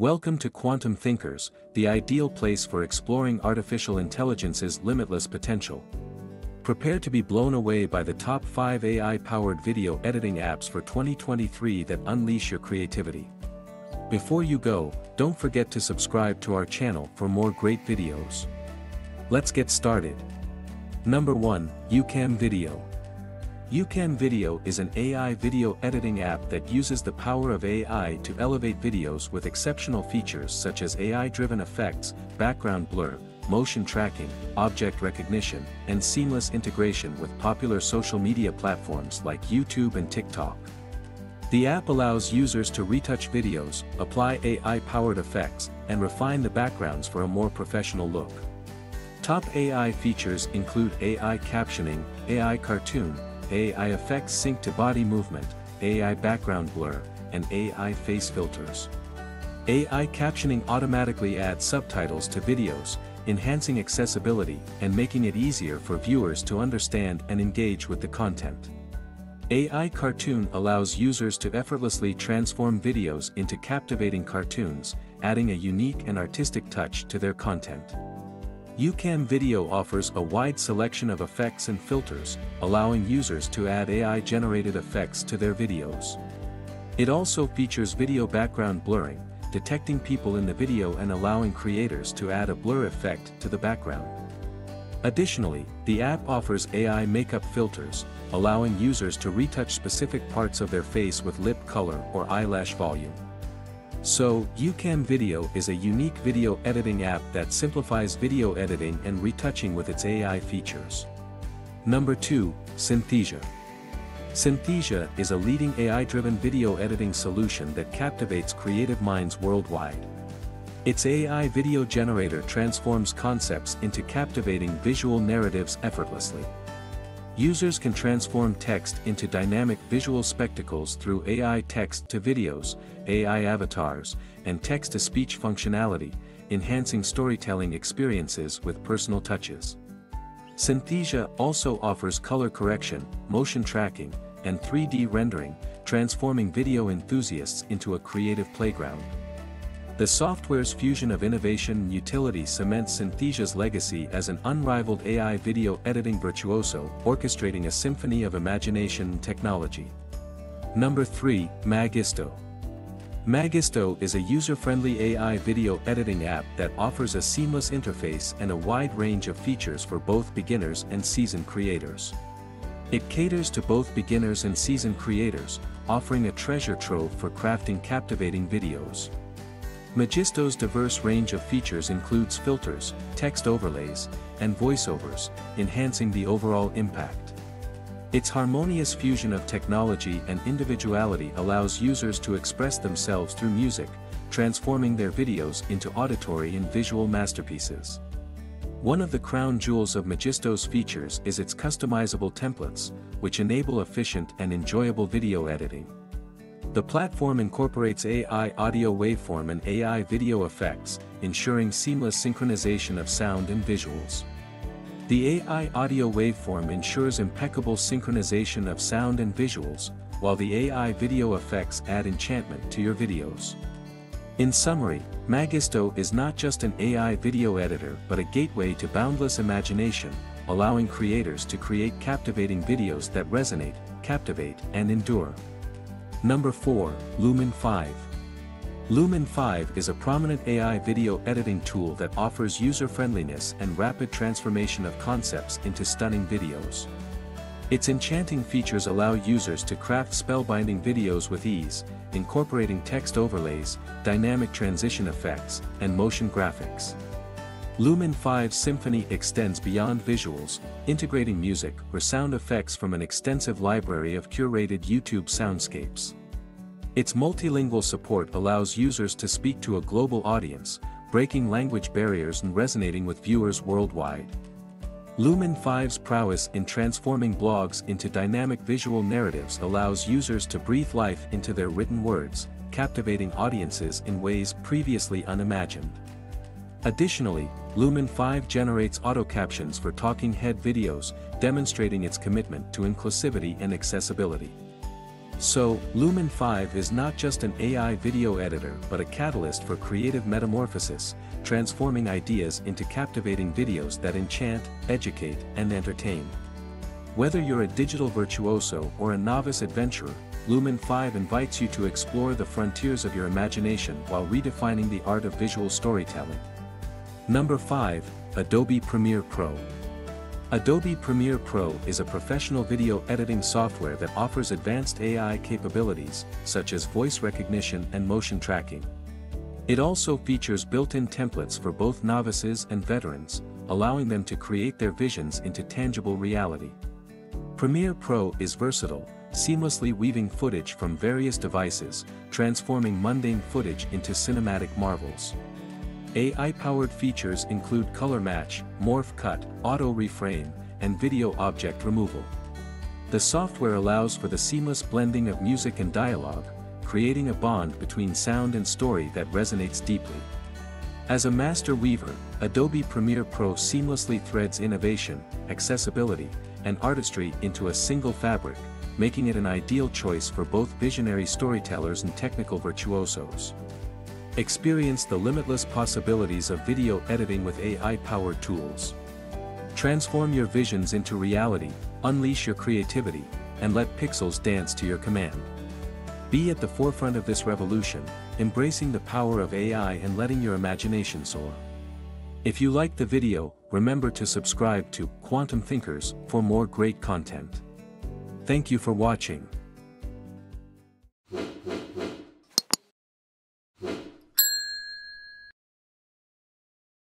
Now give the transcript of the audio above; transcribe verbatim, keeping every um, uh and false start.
Welcome to Quantum Thinkers, the ideal place for exploring artificial intelligence's limitless potential. Prepare to be blown away by the top five A I-powered video editing apps for twenty twenty-three that unleash your creativity. Before you go, don't forget to subscribe to our channel for more great videos. Let's get started. Number one, YouCam Video. YouCam Video is an A I video editing app that uses the power of A I to elevate videos with exceptional features such as A I-driven effects, background blur, motion tracking, object recognition, and seamless integration with popular social media platforms like YouTube and TikTok. The app allows users to retouch videos, apply A I-powered effects, and refine the backgrounds for a more professional look. Top A I features include A I captioning, A I cartoon, A I effects sync to body movement, A I background blur, and A I face filters. A I captioning automatically adds subtitles to videos, enhancing accessibility and making it easier for viewers to understand and engage with the content. A I cartoon allows users to effortlessly transform videos into captivating cartoons, adding a unique and artistic touch to their content. YouCam Video offers a wide selection of effects and filters, allowing users to add A I-generated effects to their videos. It also features video background blurring, detecting people in the video and allowing creators to add a blur effect to the background. Additionally, the app offers A I makeup filters, allowing users to retouch specific parts of their face with lip color or eyelash volume. So, YouCam Video is a unique video editing app that simplifies video editing and retouching with its A I features. Number two, Synthesia. Synthesia is a leading A I-driven video editing solution that captivates creative minds worldwide. Its A I video generator transforms concepts into captivating visual narratives effortlessly. Users can transform text into dynamic visual spectacles through A I text-to-videos, A I avatars, and text-to-speech functionality, enhancing storytelling experiences with personal touches. Synthesia also offers color correction, motion tracking, and three D rendering, transforming video enthusiasts into a creative playground. The software's fusion of innovation and utility cements Synthesia's legacy as an unrivaled A I video editing virtuoso, orchestrating a symphony of imagination and technology. Number three, Magisto. Magisto is a user-friendly A I video editing app that offers a seamless interface and a wide range of features for both beginners and seasoned creators. It caters to both beginners and seasoned creators, offering a treasure trove for crafting captivating videos. Magisto's diverse range of features includes filters, text overlays, and voiceovers, enhancing the overall impact. Its harmonious fusion of technology and individuality allows users to express themselves through music, transforming their videos into auditory and visual masterpieces. One of the crown jewels of Magisto's features is its customizable templates, which enable efficient and enjoyable video editing. The platform incorporates A I audio waveform and A I video effects, ensuring seamless synchronization of sound and visuals. The A I audio waveform ensures impeccable synchronization of sound and visuals, while the A I video effects add enchantment to your videos. In summary, Magisto is not just an A I video editor but a gateway to boundless imagination, allowing creators to create captivating videos that resonate, captivate, and endure. Number four, Lumen five. Lumen five is a prominent A I video editing tool that offers user-friendliness and rapid transformation of concepts into stunning videos. Its enchanting features allow users to craft spellbinding videos with ease, incorporating text overlays, dynamic transition effects, and motion graphics. Lumen five's symphony extends beyond visuals, integrating music or sound effects from an extensive library of curated YouTube soundscapes. Its multilingual support allows users to speak to a global audience, breaking language barriers and resonating with viewers worldwide. Lumen five's prowess in transforming blogs into dynamic visual narratives allows users to breathe life into their written words, captivating audiences in ways previously unimagined. Additionally, Lumen five generates auto-captions for talking head videos, demonstrating its commitment to inclusivity and accessibility. So, Lumen five is not just an A I video editor but a catalyst for creative metamorphosis, transforming ideas into captivating videos that enchant, educate, and entertain. Whether you're a digital virtuoso or a novice adventurer, Lumen five invites you to explore the frontiers of your imagination while redefining the art of visual storytelling. Number five, Adobe Premiere Pro. Adobe Premiere Pro is a professional video editing software that offers advanced A I capabilities, such as voice recognition and motion tracking. It also features built-in templates for both novices and veterans, allowing them to create their visions into tangible reality. Premiere Pro is versatile, seamlessly weaving footage from various devices, transforming mundane footage into cinematic marvels. A I-powered features include color match, morph cut, auto reframe, and video object removal. The software allows for the seamless blending of music and dialogue, creating a bond between sound and story that resonates deeply. As a master weaver, Adobe Premiere Pro seamlessly threads innovation, accessibility, and artistry into a single fabric, making it an ideal choice for both visionary storytellers and technical virtuosos. Experience the limitless possibilities of video editing with A I-powered tools. Transform your visions into reality, unleash your creativity, and let pixels dance to your command. Be at the forefront of this revolution, embracing the power of A I and letting your imagination soar. If you liked the video, remember to subscribe to Quantum Thinkers for more great content. Thank you for watching.